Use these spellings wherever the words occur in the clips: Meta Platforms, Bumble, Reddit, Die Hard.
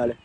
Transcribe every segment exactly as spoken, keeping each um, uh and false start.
Dale.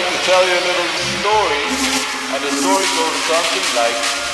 like to tell you a little story, and the story goes something like...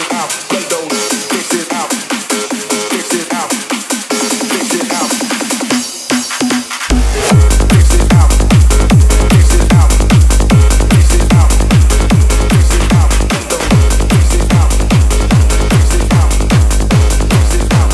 it out. They don't fix it out. Fix it out. Fix it out. Fix it out. Fix it out. Fix it out. Fix it out. They don't fix it out. Fix it out. Fix it out. Fix it out. Fix it out. Fix it out. Fix it out. They don't fix it out. Fix it out.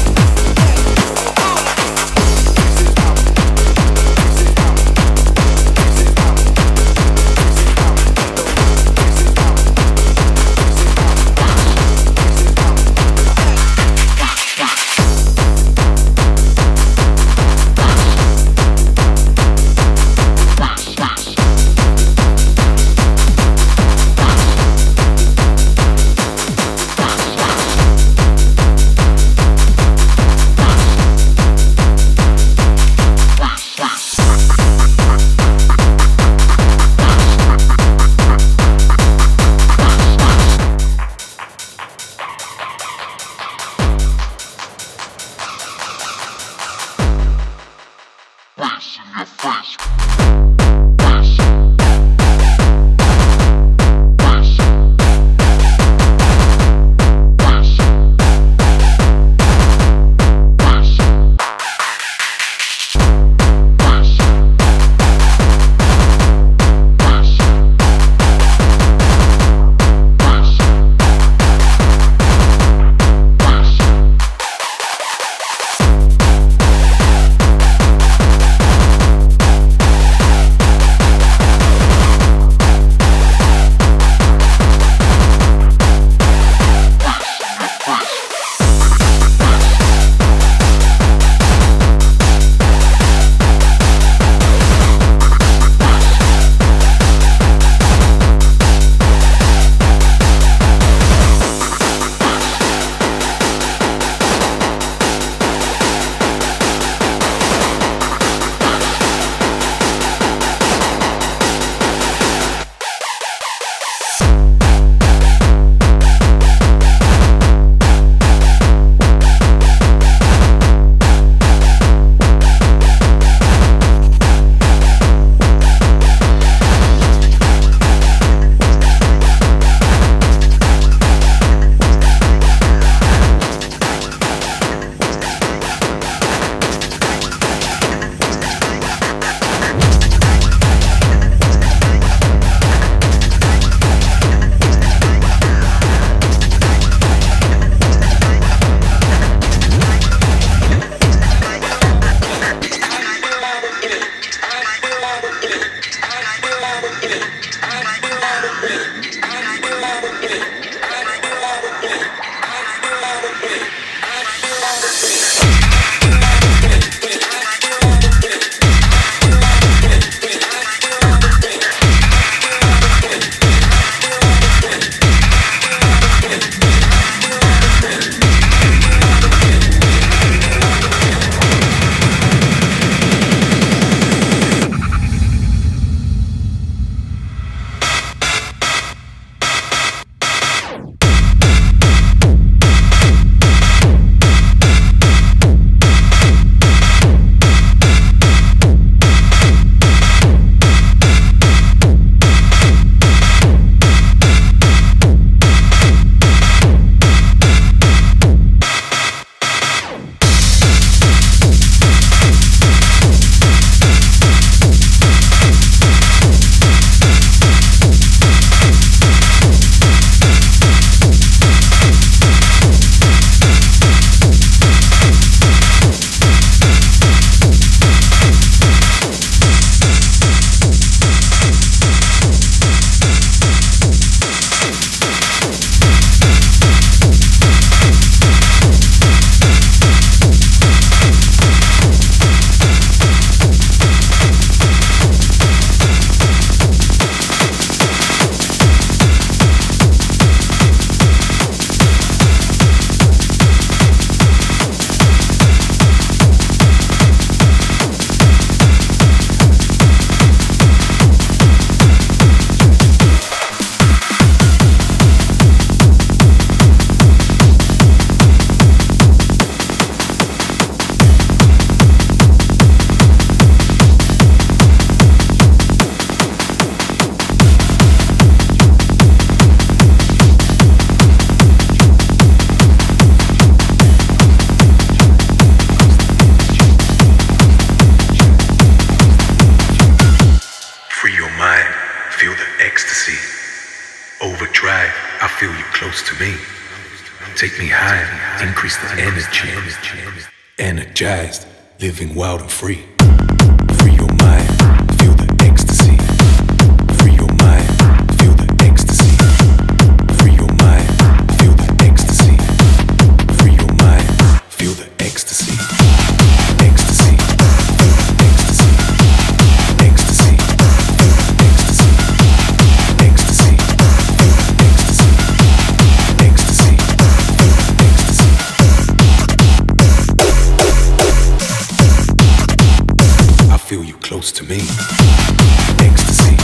Take me higher, increase the energy. Energized, living wild and free. Free your mind, feel the ecstasy. Free your mind, feel the ecstasy. Free your mind, feel the ecstasy. Free your mind, feel the ecstasy. Ecstasy, feel the ecstasy. Ecstasy, feel the ecstasy. Ecstasy, feel the ecstasy. Ecstasy, feel the ecstasy. I feel you close to me. Ecstasy.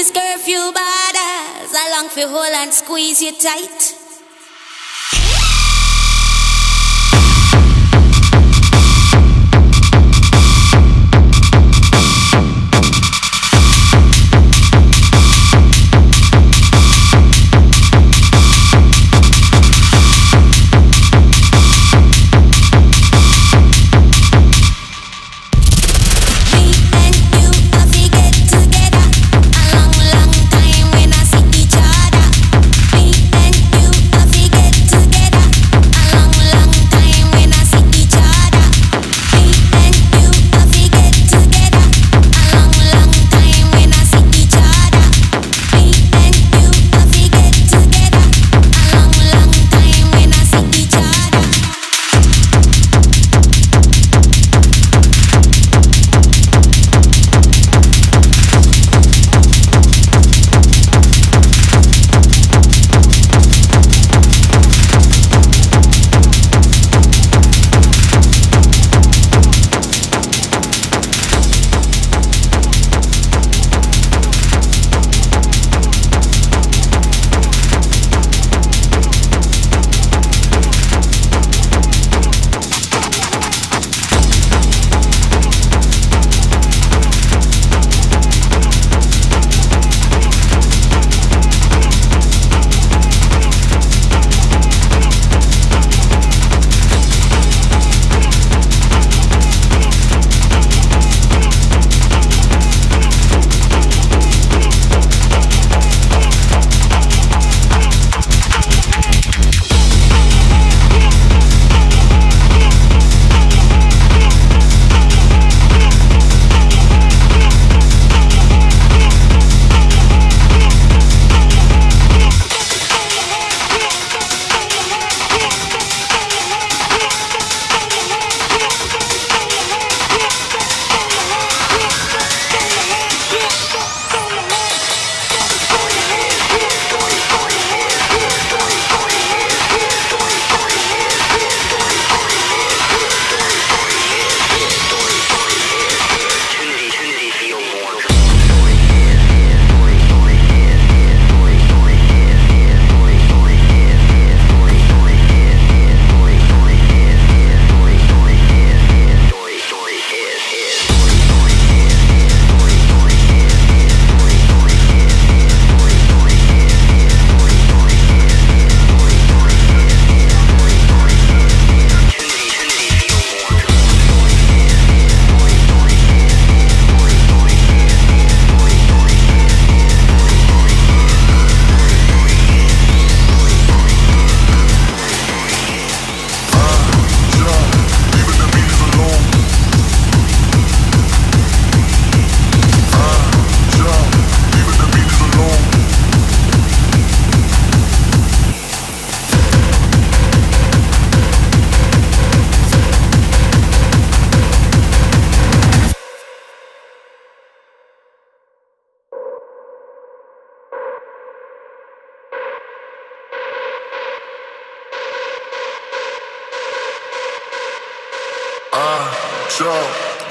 is curfew borders. I long for hold and squeeze you tight.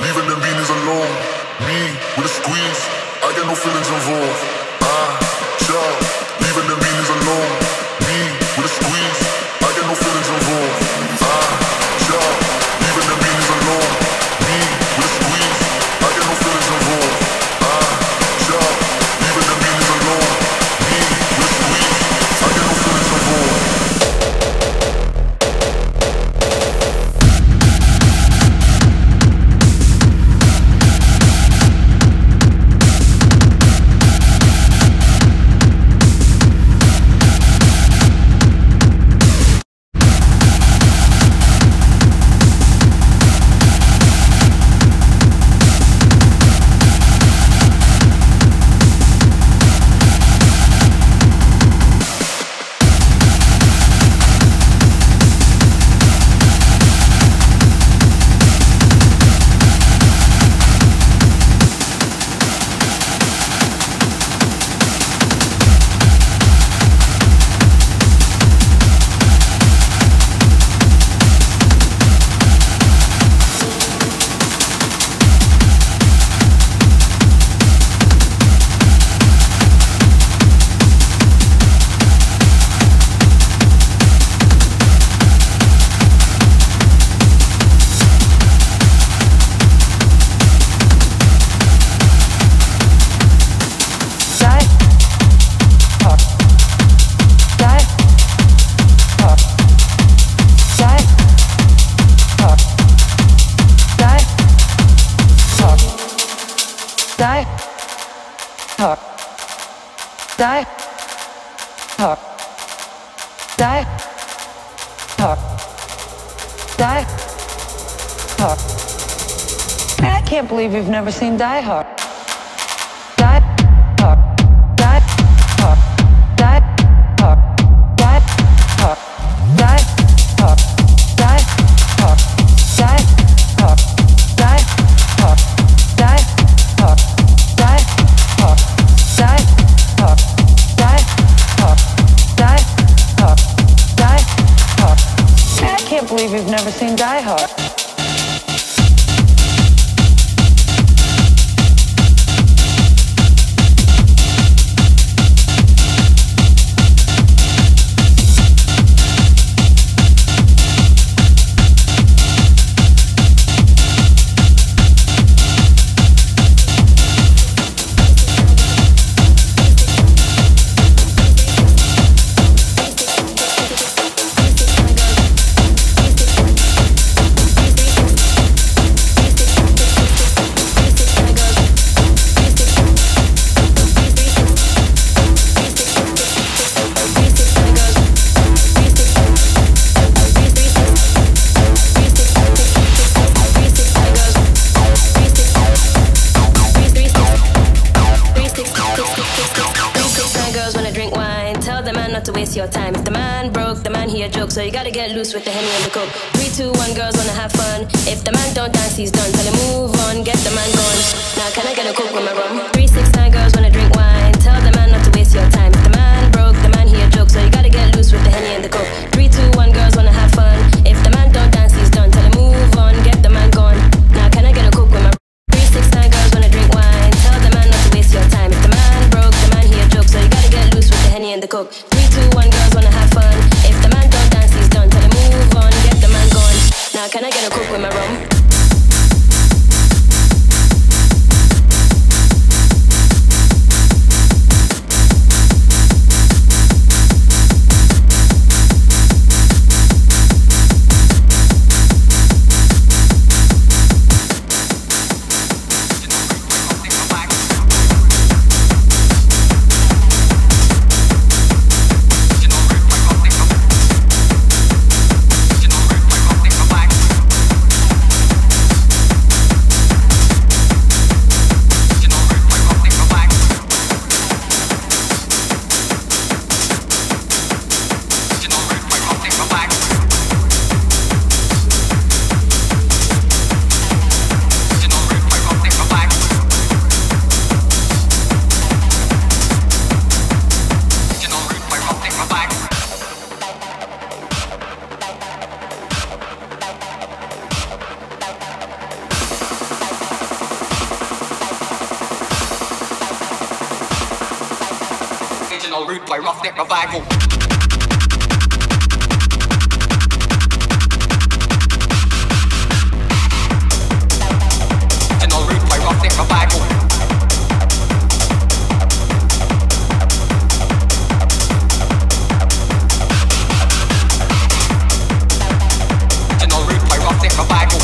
Leaving them beanies alone, me with a squeeze, I got no feelings involved. Ah, child, leaving them beanies alone, me with a squeeze, I got no feelings involved. Ah, child, leaving them beanies alone, me with a squeeze, I got no feelings involved. Ah, child, leaving them beanies alone, me with a squeeze, I got no feelings involved. Die Hard. Die Hard. Die Hard. Die Hard. I can't believe you've never seen Die Hard. Die Hard. Die Hard. Die Hard. Die Hard. Die Hard. Die Hard. Die Hard. Die Hard. Die Hard. Die Hard. Die Hard. Die Hard. Die Hard. Die Hard. I can't believe you've never seen Die Hard. To waste your time. If the man broke, the man he a joke, so you gotta get loose with the Henny and the Coke. Three, two, one, girls wanna have fun. If the man don't dance, he's done. Tell him move on, get the man gone. Now can I get a Coke with my rum? Three, six, nine, girls wanna drink wine. Tell the man not to waste your time. If the man broke, the man he a joke, so you gotta get loose with the Henny and the Coke. Three, two, one, girls wanna have fun. If the man don't dance, he's done. Tell him move on, get the man gone. Now can I get a Coke with my rum? Three, six, nine, girls wanna drink wine. Tell the man not to waste your time. If the man broke, the man he a joke, so you gotta get loose with the Henny and the Coke. Two, one, girls wanna have fun. If the man don't dance, he's done. Tell him move on, get the man gone. Now can I get a Coke with my rum? Root by Roughneck Revival. And all root by Roughneck Revival. And all root by Roughneck Revival.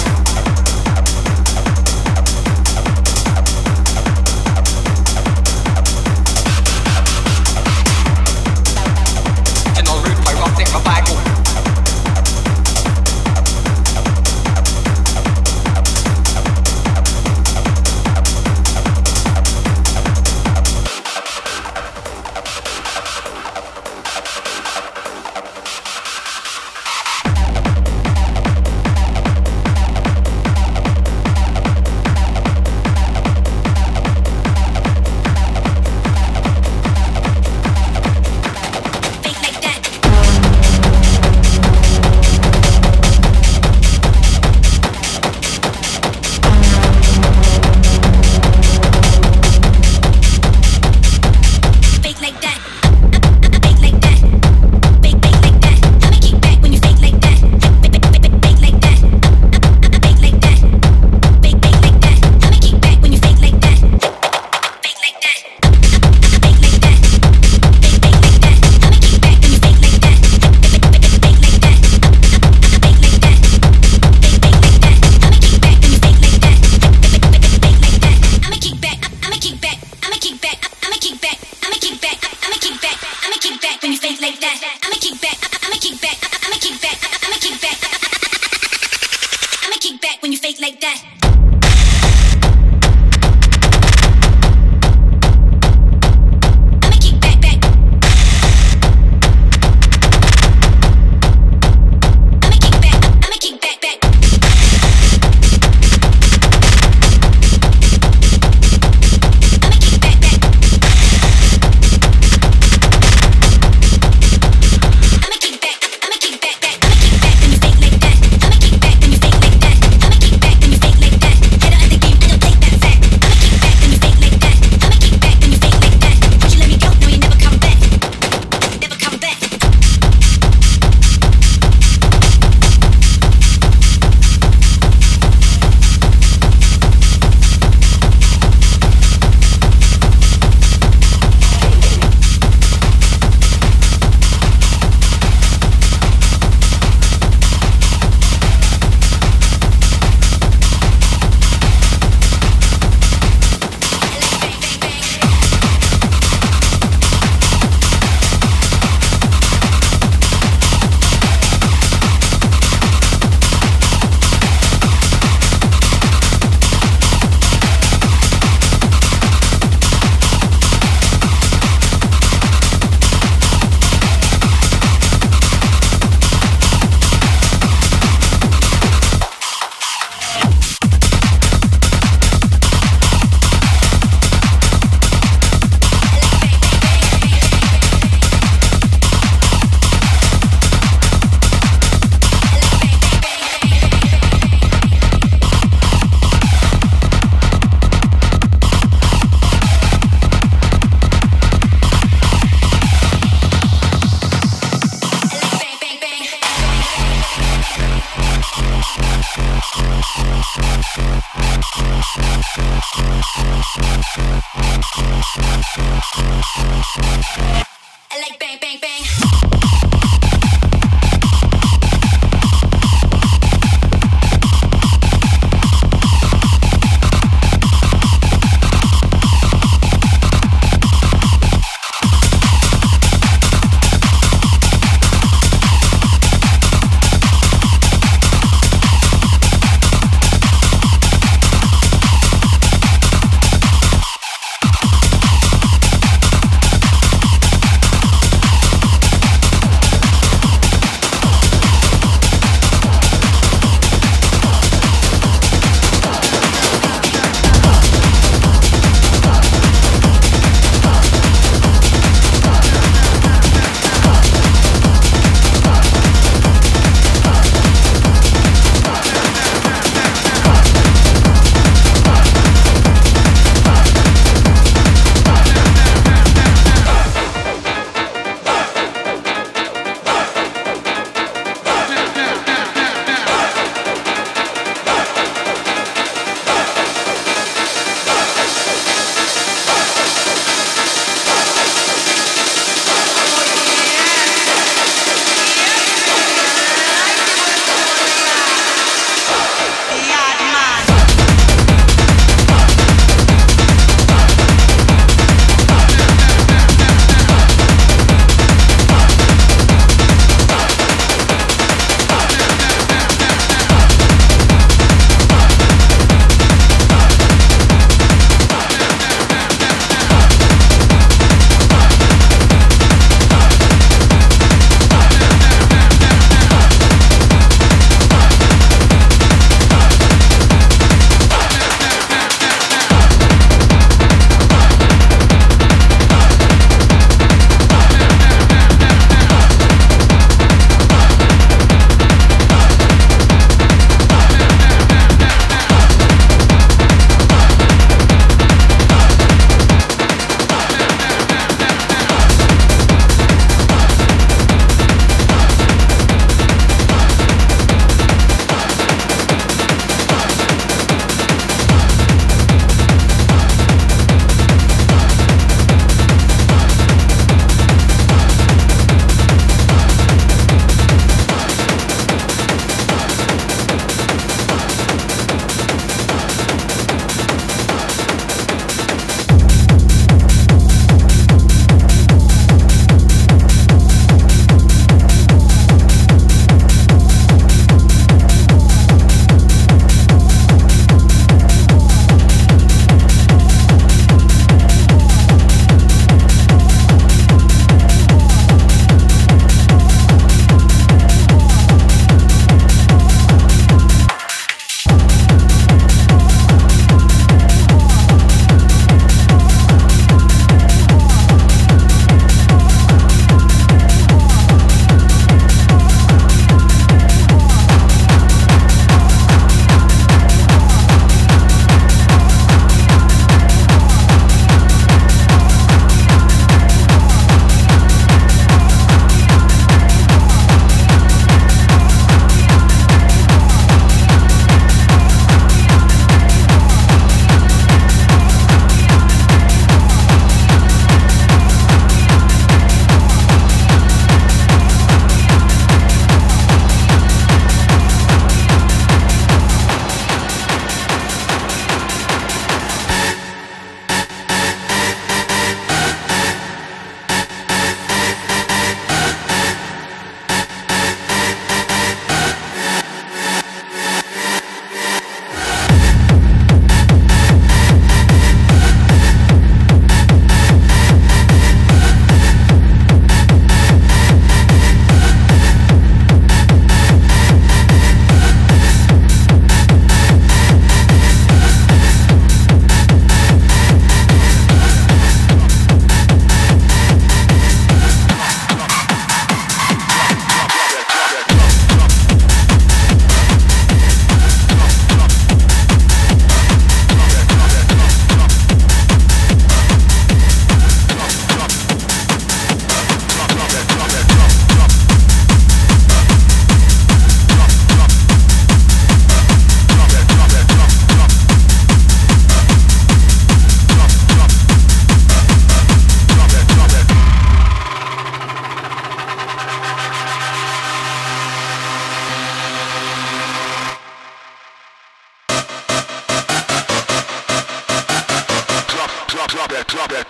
that, drop that.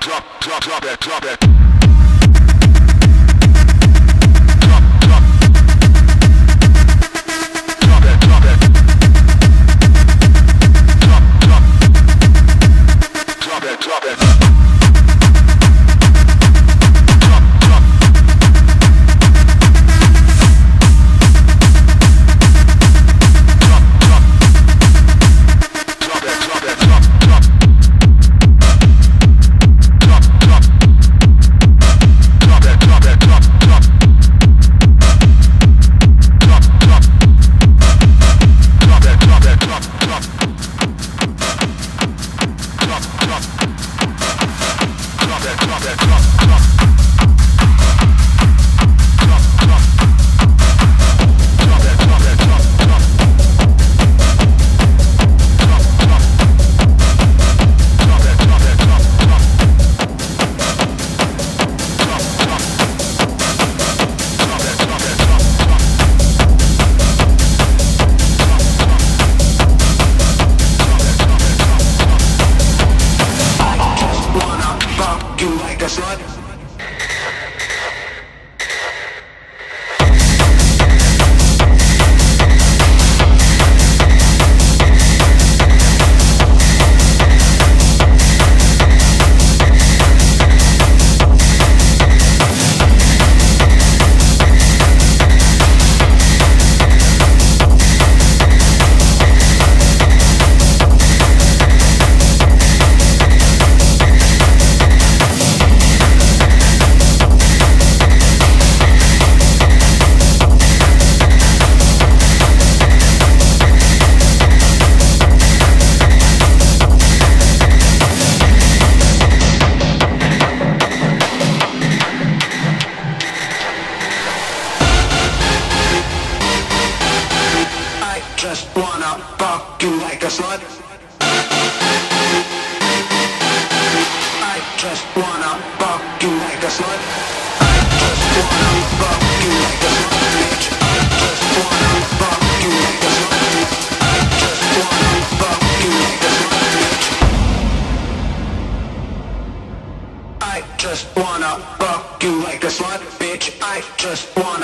Drop, drop, drop that, drop that. Just wanna fuck you like a slut. I just wanna fuck you like a slut. I just wanna fuck you like a slut. I just wanna fuck you like a slut.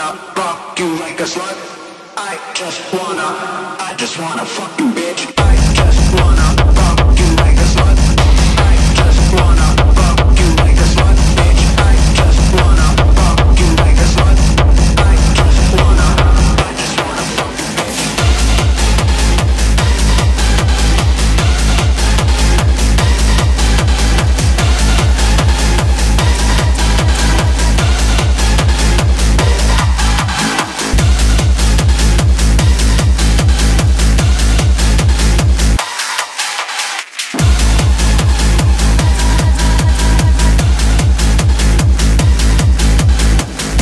I just wanna fuck you like a slut. I just wanna fuck you like a slut, bitch. I just wanna fuck you like a slut. I just wanna, I just wanna fuck you, bitch. I just wanna fuck you like a slut. I just wanna fuck you like a slut, bitch. I just wanna fuck you like a slut. I just wanna, I just wanna fuck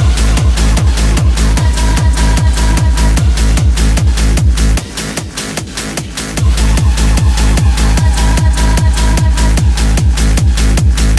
you,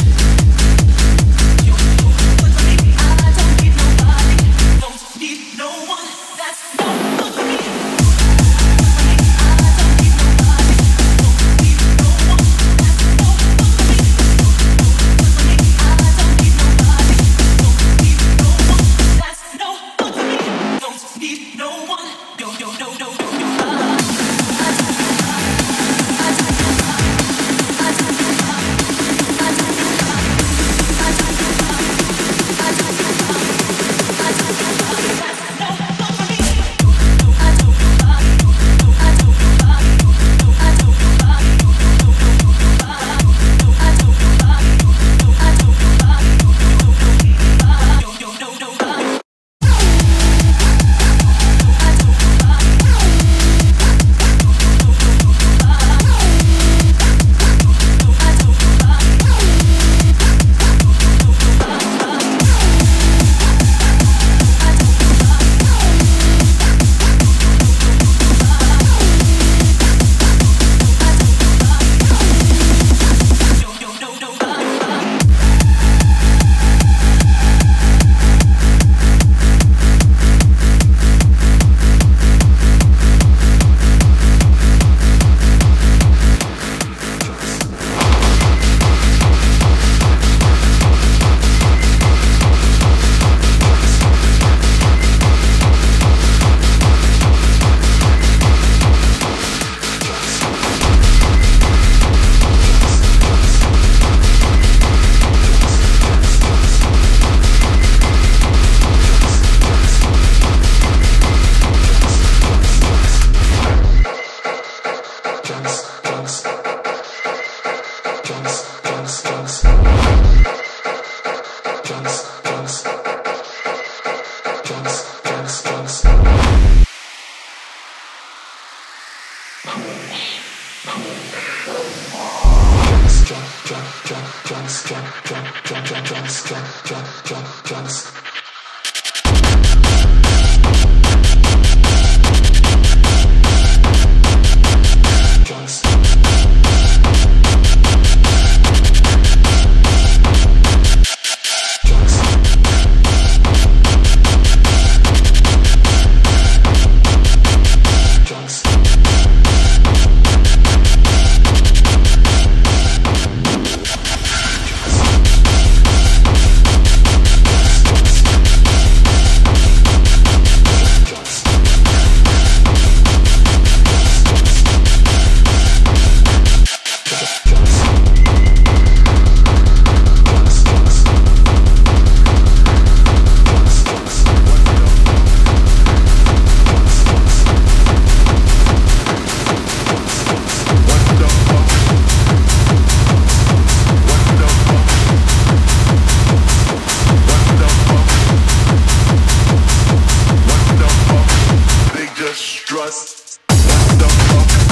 Trust. What the fuck?